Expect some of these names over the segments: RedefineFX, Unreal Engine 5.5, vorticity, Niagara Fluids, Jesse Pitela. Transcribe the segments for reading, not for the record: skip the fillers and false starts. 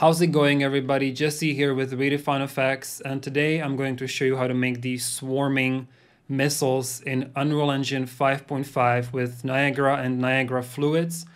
How's it going, everybody? Jesse here with RedefineFX, and today I'm going to show you how to make these swarming missiles in Unreal Engine 5.5 with Niagara and Niagara Fluids.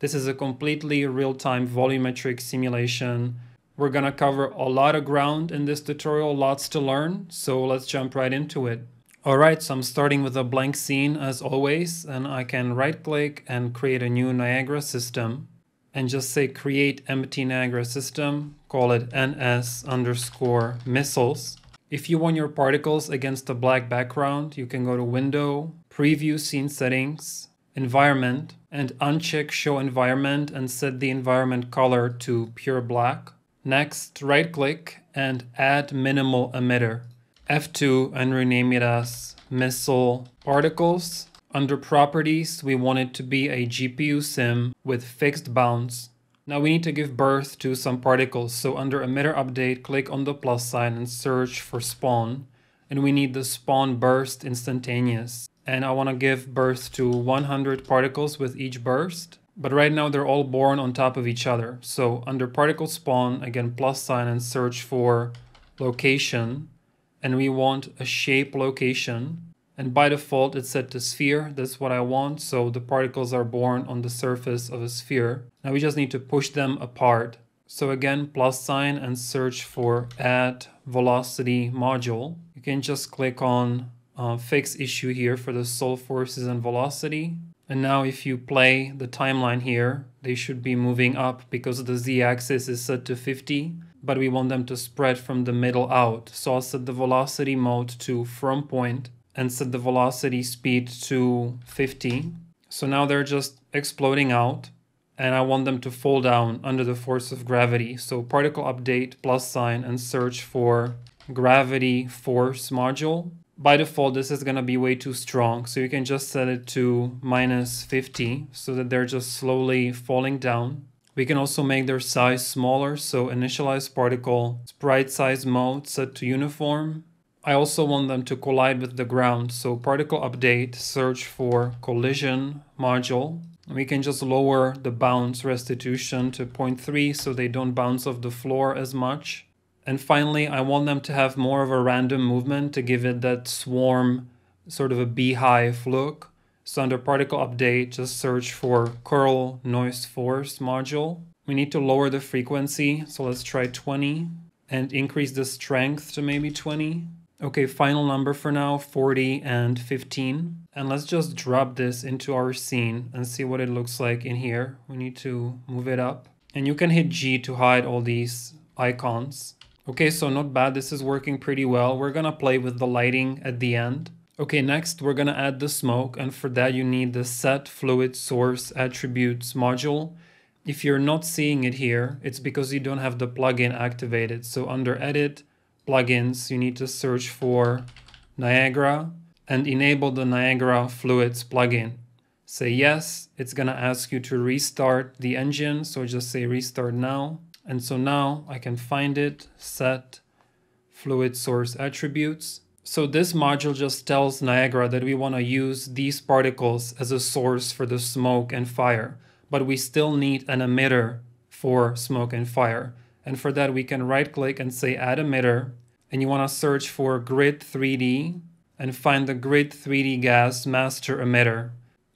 This is a completely real-time volumetric simulation. We're gonna cover a lot of ground in this tutorial, lots to learn, so let's jump right into it. Alright, so I'm starting with a blank scene as always, and I can right-click and create a new Niagara system. And just say create empty Niagara system, call it ns_missiles. If you want your particles against a black background, you can go to Window, Preview Scene Settings, Environment, and uncheck Show Environment and set the environment color to pure black. Next, right-click and add minimal emitter. F2 and rename it as Missile Particles. Under Properties, we want it to be a GPU sim with fixed bounds. Now we need to give birth to some particles, so under Emitter Update, click on the plus sign and search for Spawn. And we need the Spawn Burst Instantaneous. And I want to give birth to 100 particles with each burst. But right now they're all born on top of each other. So under Particle Spawn, again plus sign and search for Location. And we want a Shape Location. And by default, it's set to sphere. That's what I want. So the particles are born on the surface of a sphere. Now we just need to push them apart. So again, plus sign and search for add velocity module. You can just click on fix issue here for the soul forces and velocity. And now if you play the timeline here, they should be moving up because the z-axis is set to 50, but we want them to spread from the middle out. So I'll set the velocity mode to from point. And set the velocity speed to 50. So now they're just exploding out, and I want them to fall down under the force of gravity. So particle update, plus sign, and search for gravity force module. By default, this is gonna be way too strong. So you can just set it to -50 so that they're just slowly falling down. We can also make their size smaller. So initialize particle, sprite size mode, set to uniform. I also want them to collide with the ground, so particle update, search for collision module. We can just lower the bounce restitution to 0.3 so they don't bounce off the floor as much. And finally, I want them to have more of a random movement to give it that swarm, sort of a beehive look. So under particle update, just search for curl noise force module. We need to lower the frequency, so let's try 20 and increase the strength to maybe 20. Okay, final number for now, 40 and 15. And let's just drop this into our scene and see what it looks like in here. We need to move it up. And you can hit G to hide all these icons. Okay, so not bad. This is working pretty well. We're gonna play with the lighting at the end. Okay, next we're gonna add the smoke. And for that you need the set fluid source attributes module. If you're not seeing it here, it's because you don't have the plugin activated. So under edit, plugins, you need to search for Niagara and enable the Niagara Fluids plugin. Say yes, it's gonna ask you to restart the engine, so just say restart now. And so now I can find it, set fluid source attributes. So this module just tells Niagara that we wanna use these particles as a source for the smoke and fire, but we still need an emitter for smoke and fire. And for that, we can right-click and say Add Emitter. And you want to search for Grid 3D and find the Grid 3D Gas Master Emitter.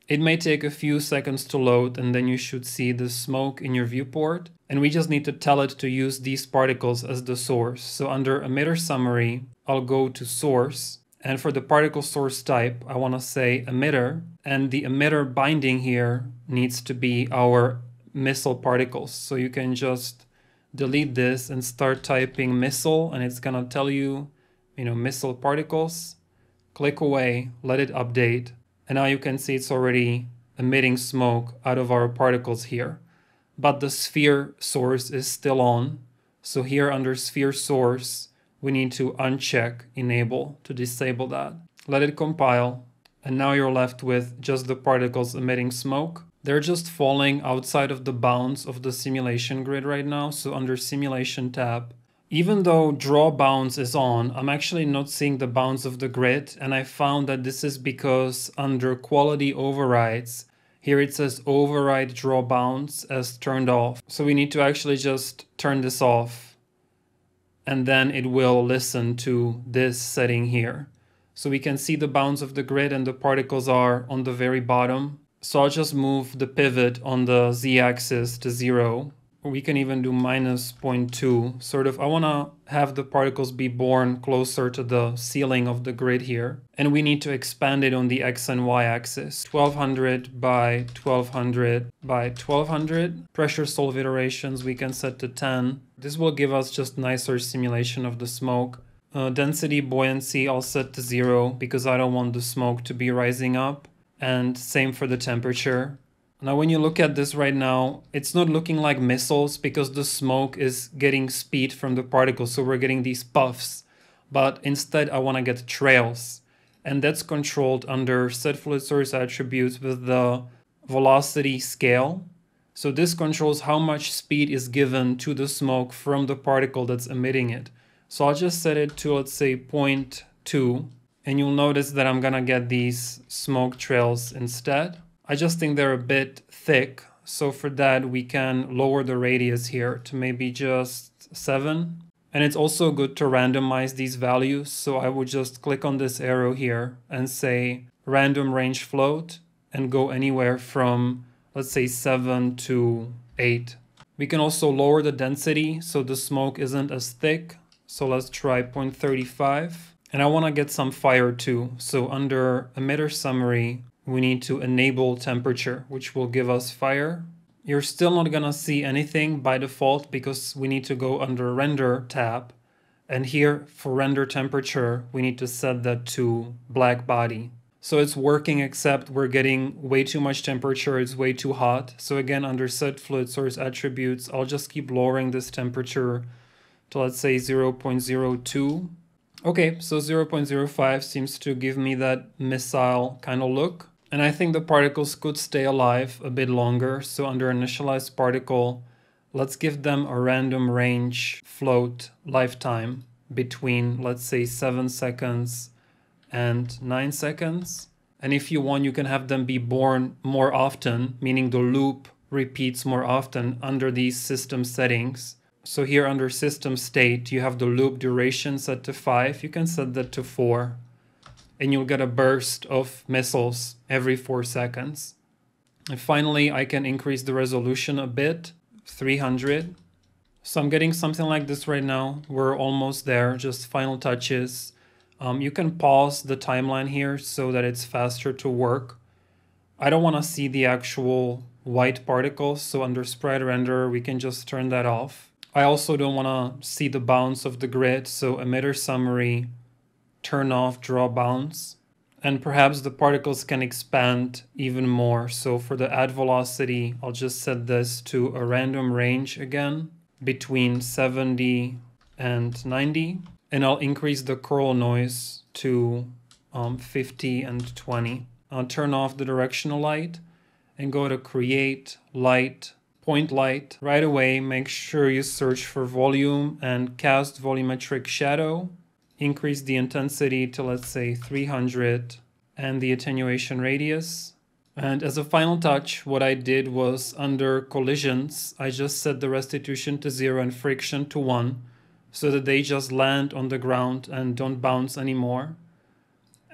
It may take a few seconds to load, and then you should see the smoke in your viewport. And we just need to tell it to use these particles as the source. So under Emitter Summary, I'll go to Source. And for the particle source type, I want to say Emitter. And the emitter binding here needs to be our missile particles. So you can just delete this and start typing missile, and it's gonna tell you, missile particles. Click away, let it update. And now you can see it's already emitting smoke out of our particles here. But the sphere source is still on. So here under sphere source, we need to uncheck enable to disable that. Let it compile. And now you're left with just the particles emitting smoke. They're just falling outside of the bounds of the simulation grid right now. So under simulation tab, even though draw bounds is on, I'm actually not seeing the bounds of the grid. And I found that this is because under quality overrides, Here it says override draw bounds as turned off. So we need to actually just turn this off, and then it will listen to this setting here. So we can see the bounds of the grid and the particles are on the very bottom. So I'll just move the pivot on the z-axis to 0. We can even do minus 0.2. Sort of, I wanna have the particles be born closer to the ceiling of the grid here. And we need to expand it on the x and y axis. 1200 by 1200 by 1200. Pressure solve iterations we can set to 10. This will give us just nicer simulation of the smoke. Density buoyancy I'll set to 0 because I don't want the smoke to be rising up. And same for the temperature. Now when you look at this right now, it's not looking like missiles because the smoke is getting speed from the particles, so we're getting these puffs. But instead I want to get trails, and that's controlled under set fluid source attributes with the velocity scale. So this controls how much speed is given to the smoke from the particle that's emitting it. So I'll just set it to, let's say, 0.2, and you'll notice that I'm gonna get these smoke trails instead. I just think they're a bit thick, so for that we can lower the radius here to maybe just 7. And it's also good to randomize these values, so I would just click on this arrow here and say random range float and go anywhere from, let's say, 7 to 8. We can also lower the density so the smoke isn't as thick. So let's try 0.35, and I want to get some fire too. So under emitter summary, we need to enable temperature, which will give us fire. You're still not going to see anything by default because we need to go under render tab. And here for render temperature, we need to set that to black body. So it's working, except we're getting way too much temperature. It's way too hot. So again, under set fluid source attributes, I'll just keep lowering this temperature to, let's say, 0.02. Okay, so 0.05 seems to give me that missile kind of look. And I think the particles could stay alive a bit longer. So under initialized particle, let's give them a random range float lifetime between, let's say, 7 seconds and 9 seconds. And if you want, you can have them be born more often, meaning the loop repeats more often under these system settings. So here under system state, you have the loop duration set to 5. You can set that to 4, and you'll get a burst of missiles every 4 seconds. And finally, I can increase the resolution a bit, 300. So I'm getting something like this right now. We're almost there, just final touches. You can pause the timeline here so that it's faster to work. I don't want to see the actual white particles, so under sprite render, we can just turn that off. I also don't want to see the bounds of the grid, so emitter summary, turn off draw bounds. And perhaps the particles can expand even more. So for the add velocity, I'll just set this to a random range again between 70 and 90. And I'll increase the curl noise to 50 and 20. I'll turn off the directional light and go to create light, point light. Right away, make sure you search for volume and cast volumetric shadow. Increase the intensity to, let's say, 300 and the attenuation radius. And as a final touch, what I did was under collisions, I just set the restitution to 0 and friction to 1 so that they just land on the ground and don't bounce anymore.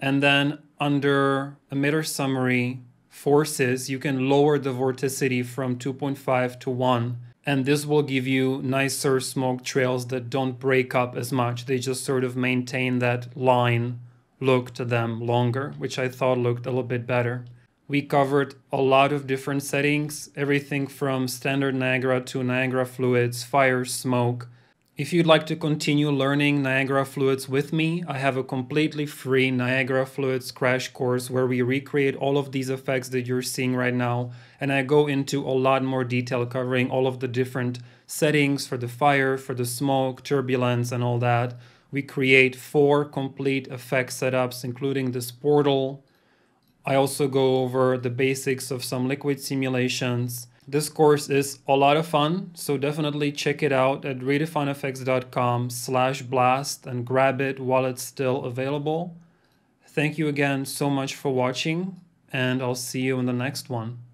And then under emitter summary, forces, you can lower the vorticity from 2.5 to 1, and this will give you nicer smoke trails that don't break up as much. They just sort of maintain that line look to them longer, which I thought looked a little bit better. We covered a lot of different settings, everything from standard Niagara to Niagara Fluids, fire, smoke. If you'd like to continue learning Niagara Fluids with me, I have a completely free Niagara Fluids crash course where we recreate all of these effects that you're seeing right now. And I go into a lot more detail covering all of the different settings for the fire, for the smoke, turbulence, and all that. We create 4 complete effect setups, including this portal. I also go over the basics of some liquid simulations. This course is a lot of fun, so definitely check it out at redefinefx.com/blast and grab it while it's still available. Thank you again so much for watching, and I'll see you in the next one.